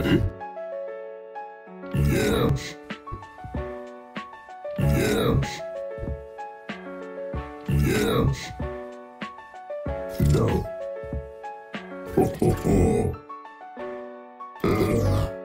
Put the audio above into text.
Ready? Yes. Yes. Yes. No. Ho ho ho.